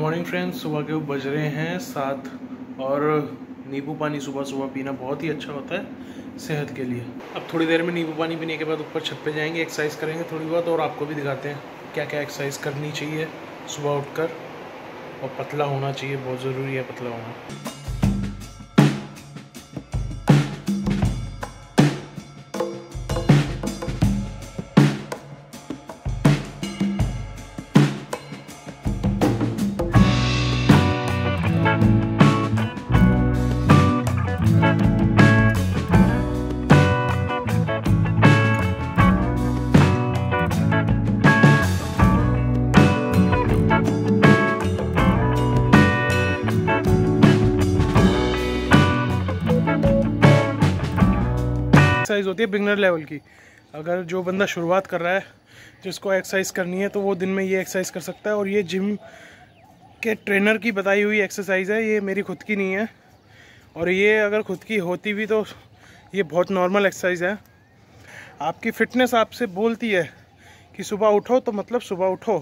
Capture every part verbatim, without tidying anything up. Morning friends, सुबह के बज रहे हैं सात और नींबू पानी सुबह सुबह पीना बहुत ही अच्छा होता है सेहत के लिए। अब थोड़ी देर में नींबू पानी पीने के बाद ऊपर छत पे जाएंगे, एक्सरसाइज करेंगे थोड़ी बहुत और आपको भी दिखाते हैं क्या क्या एक्सरसाइज करनी चाहिए सुबह उठकर। और पतला होना चाहिए, बहुत ज़रूरी है पतला होना। एक्सरसाइज होती है बिगनर लेवल की। अगर जो बंदा शुरुआत कर रहा है, जिसको एक्सरसाइज करनी है, तो वो दिन में ये एक्सरसाइज कर सकता है। और ये जिम के ट्रेनर की बताई हुई एक्सरसाइज है, ये मेरी खुद की नहीं है। और ये अगर खुद की होती भी तो ये बहुत नॉर्मल एक्सरसाइज है। आपकी फ़िटनेस आपसे बोलती है कि सुबह उठो, तो मतलब सुबह उठो,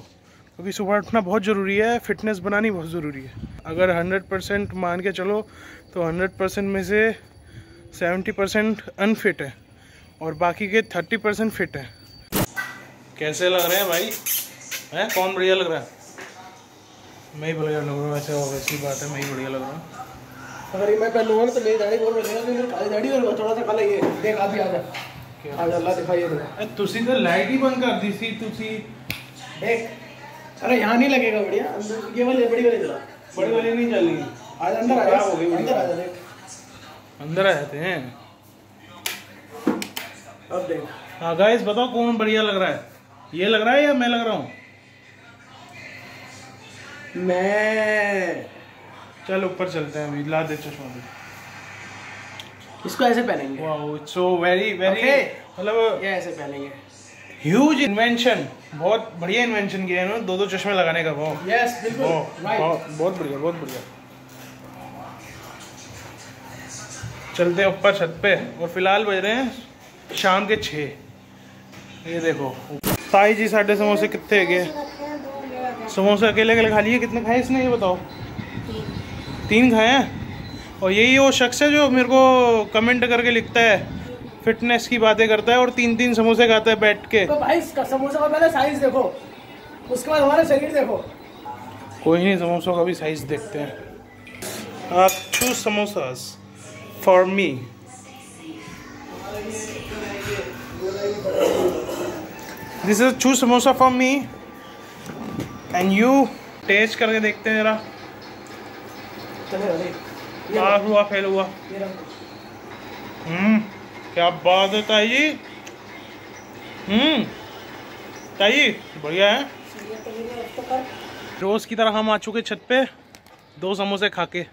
क्योंकि सुबह उठना बहुत ज़रूरी है, फिटनेस बनानी बहुत ज़रूरी है। अगर हंड्रेड परसेंट मान के चलो तो हंड्रेड परसेंट में से सेवेंटी परसेंट अनफिट है और बाकी के थर्टी परसेंट फिट है। कैसे लग रहे हैं भाई? हैं कौन बढ़िया लग रहा है? मैं ही बढ़िया लग रहा हूँ। वैसे ऑब्वियसली बात है, मैं ही बढ़िया लग रहा हूँ। अगर ये मैं पहले लूँगा तो मेरी दाढ़ी बहुत बढ़िया है, मेरी काली दाढ़ी और थोड़ा सा काला ये देख आप भी आ जा आ जा अल्लाह दिखाइए। अरे तुसी तो लाइट ही बंद कर दी सी तुसी। देख अरे यहाँ नहीं लगेगा बढ़िया, अंदर ये वाली बड़ी वाली चला, बड़ी वाली नहीं चल रही। आज अंदर आ जाओगे, अंदर आ जा, अंदर आ जाते हैं। अब देख हाँ गाइस, बताओ कौन बढ़िया लग रहा है? ये लग रहा है या मैं लग रहा हूँ? मैं। चल ऊपर चलते हैं, अभी ला दे चश्मा दे। इसको ऐसे पहनेंगे। Wow it's so very very, मतलब ये ऐसे पहनेंगे। ह्यूज इन्वेंशन, बहुत बढ़िया इन्वेंशन किया है इन्होंने, दो दो चश्मे लगाने का। वाओ यस बिल्कुल राइट, बहुत बढ़िया बहुत बढ़िया। चलते हैं ऊपर छत पे। और फिलहाल बज रहे हैं शाम के छः। ये देखो ताई जी साढ़े समोसे कितने गए? समोसे अकेले अकेले खा लिए? कितने खाए इसने ये बताओ? तीन खाए हैं। और यही वो शख्स है जो मेरे को कमेंट करके लिखता है, फिटनेस की बातें करता है और तीन तीन समोसे खाता है बैठ के। तो भाई समोसे का पहले साइज देखो, उसके बाद हमारा शरीर देखो। कोई नहीं, समोसों का भी साइज देखते हैं। आप two samosas For me. This is two samosa for me and you. Taste करके देखते हैं जरा। हाँ हुआ फेल हुआ। हम्म क्या बात है ताई जी। हम्म ताई बढ़िया है। रोज की तरह हम आ चुके छत पे दो समोसे खा के।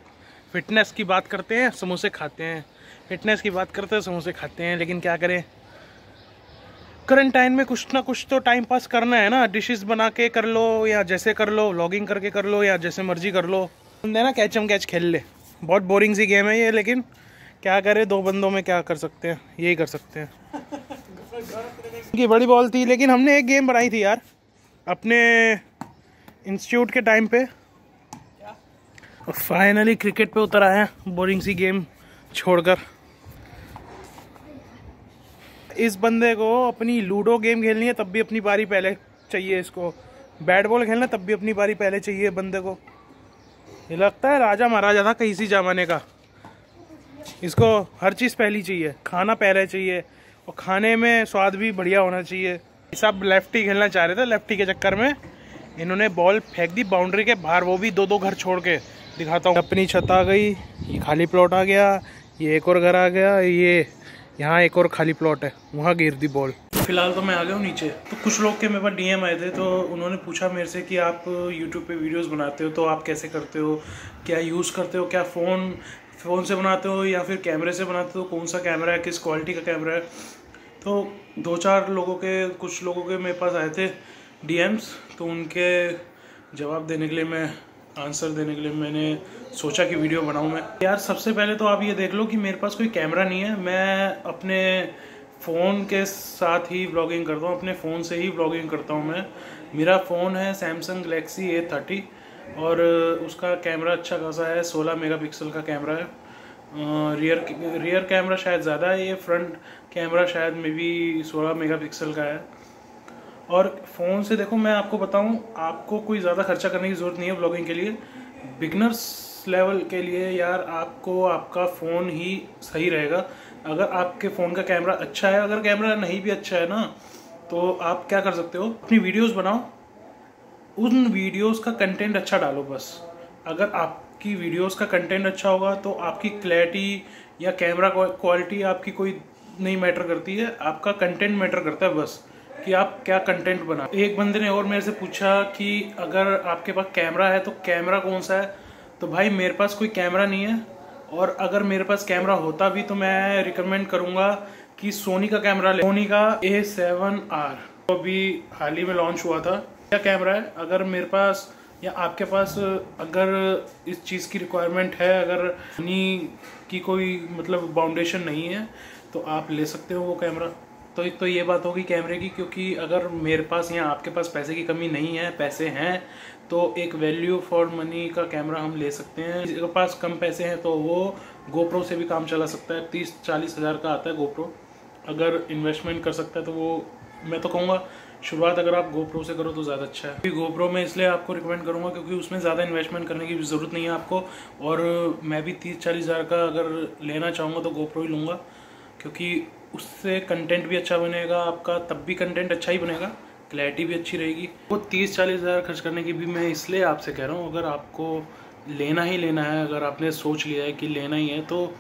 फिटनेस की बात करते हैं, समोसे खाते हैं, फिटनेस की बात करते हैं, समोसे खाते हैं। लेकिन क्या करें, क्वारंटाइन में कुछ ना कुछ तो टाइम पास करना है ना। डिशेस बना के कर लो या जैसे कर लो, व्लॉगिंग करके कर लो या जैसे मर्जी कर लो। बंदे ना कैच एम कैच खेल ले, बहुत बोरिंग सी गेम है ये, लेकिन क्या करें, दो बंदों में क्या कर सकते हैं, यही कर सकते हैं। ये बड़ी बॉल थी, लेकिन हमने एक गेम बनाई थी यार अपने इंस्टीट्यूट के टाइम पे। और फाइनली क्रिकेट पे उतर आए हैं, बोरिंग सी गेम छोड़कर। इस बंदे को अपनी लूडो गेम खेलनी है तब भी अपनी बारी पहले चाहिए इसको, बैट बॉल खेलना तब भी अपनी बारी पहले चाहिए बंदे को। ये लगता है राजा महाराजा था कहीं से जमाने का। इसको हर चीज़ पहली चाहिए, खाना पहले चाहिए और खाने में स्वाद भी बढ़िया होना चाहिए। सब लेफ्टी खेलना चाह रहे थे, लेफ्टी के चक्कर में इन्होंने बॉल फेंक दी बाउंड्री के बाहर, वो भी दो दो घर छोड़ के। दिखाता हूँ, अपनी छत आ गई, ये खाली प्लॉट आ गया, ये एक और घर आ गया, ये यहाँ एक और खाली प्लॉट है, वहाँ गिर दी बॉल। फिलहाल तो मैं आ गया हूँ नीचे। तो कुछ लोग के मेरे पास डीएम आए थे, तो उन्होंने पूछा मेरे से कि आप यूट्यूब पे वीडियोस बनाते हो तो आप कैसे करते हो, क्या यूज़ करते हो, क्या फ़ोन फ़ोन से बनाते हो या फिर कैमरे से बनाते हो, कौन सा कैमरा है, किस क्वालिटी का कैमरा है। तो दो चार लोगों के, कुछ लोगों के मेरे पास आए थे डीएम्स, तो उनके जवाब देने के लिए, मैं आंसर देने के लिए मैंने सोचा कि वीडियो बनाऊं मैं। यार सबसे पहले तो आप ये देख लो कि मेरे पास कोई कैमरा नहीं है, मैं अपने फ़ोन के साथ ही व्लॉगिंग करता हूँ, अपने फ़ोन से ही व्लॉगिंग करता हूँ मैं। मेरा फ़ोन है सैमसंग गलेक्सी ए थर्टी, और उसका कैमरा अच्छा खासा है, सोलह मेगापिक्सल का कैमरा है। रियर रियर कैमरा शायद ज़्यादा है, ये फ्रंट कैमरा शायद में भी सोलह मेगापिक्सल का है। और फ़ोन से देखो मैं आपको बताऊं, आपको कोई ज़्यादा खर्चा करने की ज़रूरत नहीं है ब्लॉगिंग के लिए। बिगनर्स लेवल के लिए यार आपको आपका फ़ोन ही सही रहेगा। अगर आपके फ़ोन का कैमरा अच्छा है, अगर कैमरा नहीं भी अच्छा है ना, तो आप क्या कर सकते हो, अपनी वीडियोस बनाओ, उन वीडियोस का कंटेंट अच्छा डालो बस। अगर आपकी वीडियोस का कंटेंट अच्छा होगा तो आपकी क्लैरिटी या कैमरा क्वालिटी आपकी कोई नहीं मैटर करती है, आपका कंटेंट मैटर करता है बस, कि आप क्या कंटेंट बनाओ। एक बंदे ने और मेरे से पूछा कि अगर आपके पास कैमरा है तो कैमरा कौन सा है, तो भाई मेरे पास कोई कैमरा नहीं है, और अगर मेरे पास कैमरा होता भी तो मैं रिकमेंड करूँगा कि सोनी का कैमरा ले, सोनी का ए सेवन आर तो अभी हाल ही में लॉन्च हुआ था, क्या कैमरा है। अगर मेरे पास या आपके पास अगर इस चीज़ की रिक्वायरमेंट है, अगर सोनी की कोई मतलब बाउंडेशन नहीं है, तो आप ले सकते हो वो कैमरा। तो एक तो ये बात होगी कैमरे की, क्योंकि अगर मेरे पास या आपके पास पैसे की कमी नहीं है, पैसे हैं तो एक वैल्यू फॉर मनी का कैमरा हम ले सकते हैं। अगर पास कम पैसे हैं तो वो गोप्रो से भी काम चला सकता है, तीस चालीस हज़ार का आता है गोप्रो। अगर इन्वेस्टमेंट कर सकता है तो वो मैं तो कहूँगा शुरुआत अगर आप गोप्रो से करो तो ज़्यादा अच्छा है। क्योंकि गोप्रो में इसलिए आपको रिकमेंड करूँगा क्योंकि उसमें ज़्यादा इन्वेस्टमेंट करने की ज़रूरत नहीं है आपको, और मैं भी तीस चालीस हज़ार का अगर लेना चाहूँगा तो गोप्रो ही लूँगा, क्योंकि उससे कंटेंट भी अच्छा बनेगा आपका, तब भी कंटेंट अच्छा ही बनेगा, क्लैरिटी भी अच्छी रहेगी। वो तीस चालीस हज़ार खर्च करने की भी मैं इसलिए आपसे कह रहा हूँ, अगर आपको लेना ही लेना है, अगर आपने सोच लिया है कि लेना ही है, तो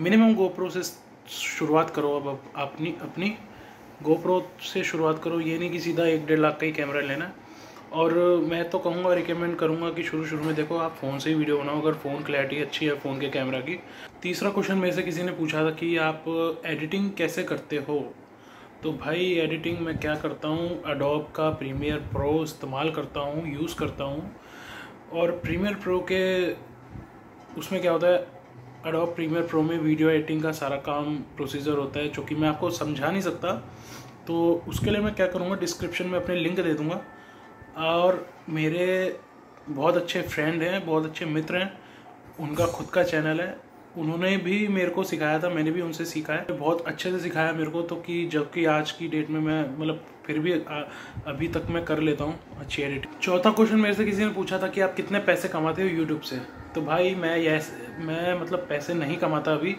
मिनिमम गोप्रो से शुरुआत करो। अब अपनी अपनी गोप्रो से शुरुआत करो, ये नहीं कि सीधा एक डेढ़ लाख का ही कैमरा लेना। और मैं तो कहूँगा रिकमेंड करूँगा कि शुरू शुरू में देखो आप फ़ोन से ही वीडियो बनाओ, अगर फ़ोन क्लैरिटी अच्छी है फ़ोन के कैमरा की। तीसरा क्वेश्चन मेरे से किसी ने पूछा था कि आप एडिटिंग कैसे करते हो, तो भाई एडिटिंग मैं क्या करता हूँ, एडोब का प्रीमियर प्रो इस्तेमाल करता हूँ, यूज़ करता हूँ। और प्रीमियर प्रो के उसमें क्या होता है, एडोब प्रीमियर प्रो में वीडियो एडिटिंग का सारा काम प्रोसीजर होता है, जो कि मैं आपको समझा नहीं सकता। तो उसके लिए मैं क्या करूँगा, डिस्क्रिप्शन में अपने लिंक दे दूँगा, और मेरे बहुत अच्छे फ्रेंड हैं, बहुत अच्छे मित्र हैं, उनका खुद का चैनल है, उन्होंने भी मेरे को सिखाया था, मैंने भी उनसे सीखा है, बहुत अच्छे से सिखाया मेरे को। तो कि जबकि आज की डेट में मैं मतलब फिर भी अभी तक मैं कर लेता हूँ अच्छी एडिटिंग। चौथा क्वेश्चन मेरे से किसी ने पूछा था कि आप कितने पैसे कमाते हो यूट्यूब से, तो भाई मैं यस मैं मतलब पैसे नहीं कमाता अभी,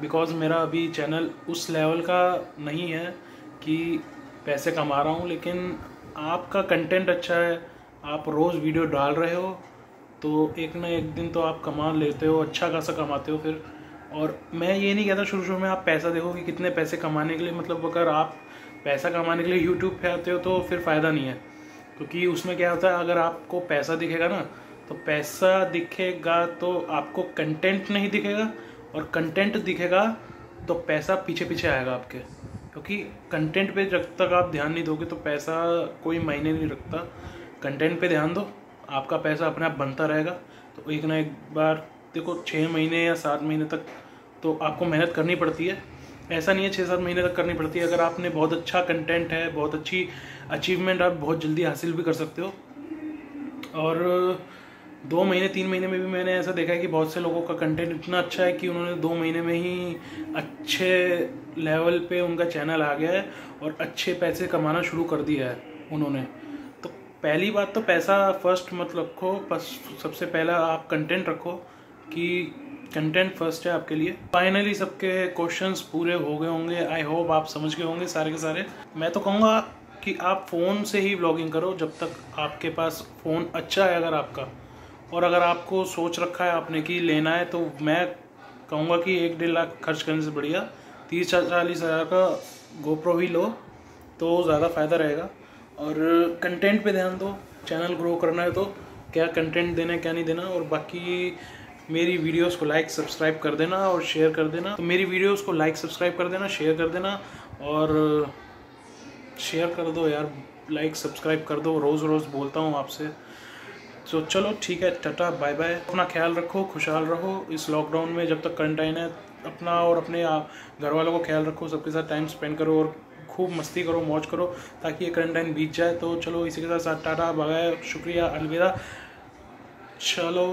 बिकॉज़ मेरा अभी चैनल उस लेवल का नहीं है कि पैसे कमा रहा हूँ। लेकिन आपका कंटेंट अच्छा है, आप रोज़ वीडियो डाल रहे हो, तो एक ना एक दिन तो आप कमा लेते हो, अच्छा खासा कमाते हो फिर। और मैं ये नहीं कहता शुरू शुरू में आप पैसा देखो कि कितने पैसे कमाने के लिए, मतलब अगर आप पैसा कमाने के लिए यूट्यूब पे आते हो तो फिर फ़ायदा नहीं है, क्योंकि उसमें क्या होता है, अगर आपको पैसा दिखेगा ना तो पैसा दिखेगा तो आपको कंटेंट नहीं दिखेगा, और कंटेंट दिखेगा तो पैसा पीछे पीछे आएगा आपके, क्योंकि कंटेंट पे जब तक आप ध्यान नहीं दोगे तो पैसा कोई मायने नहीं रखता। कंटेंट पे ध्यान दो, आपका पैसा अपने आप बनता रहेगा। तो एक ना एक बार देखो छः महीने या सात महीने तक तो आपको मेहनत करनी पड़ती है, ऐसा नहीं है छः सात महीने तक करनी पड़ती है। अगर आपने बहुत अच्छा कंटेंट है, बहुत अच्छी अचीवमेंट, आप बहुत जल्दी हासिल भी कर सकते हो। और दो महीने तीन महीने में भी मैंने ऐसा देखा है कि बहुत से लोगों का कंटेंट इतना अच्छा है कि उन्होंने दो महीने में ही अच्छे लेवल पे उनका चैनल आ गया है और अच्छे पैसे कमाना शुरू कर दिया है उन्होंने। तो पहली बात तो पैसा फर्स्ट मत रखो, बस सबसे पहला आप कंटेंट रखो कि कंटेंट फर्स्ट है आपके लिए। फाइनली सबके क्वेश्चंस पूरे हो गए होंगे, आई होप आप समझ गए होंगे सारे के सारे। मैं तो कहूँगा कि आप फ़ोन से ही ब्लॉगिंग करो जब तक आपके पास फ़ोन अच्छा है अगर आपका, और अगर आपको सोच रखा है आपने कि लेना है, तो मैं कहूँगा कि एक डेढ़ लाख खर्च करने से बढ़िया तीस चालीस हज़ार का गोप्रो ही लो, तो ज़्यादा फ़ायदा रहेगा। और कंटेंट पे ध्यान दो, चैनल ग्रो करना है तो क्या कंटेंट देना है क्या नहीं देना। और बाकी मेरी वीडियोस को लाइक सब्सक्राइब कर देना और शेयर कर देना, तो मेरी वीडियोस को लाइक सब्सक्राइब कर देना, शेयर कर देना, और शेयर कर दो यार, लाइक सब्सक्राइब कर दो, रोज़ रोज़ बोलता हूँ आपसे। तो चलो ठीक है, टाटा बाय बाय, अपना ख्याल रखो, खुशहाल रहो इस लॉकडाउन में जब तक क्वारंटाइन है, अपना और अपने घर वालों को ख्याल रखो, सबके साथ टाइम स्पेंड करो और खूब मस्ती करो, मौज करो, ताकि ये क्वारंटाइन बीत जाए। तो चलो इसी के साथ टाटा बाय, शुक्रिया, अलविदा। चलो।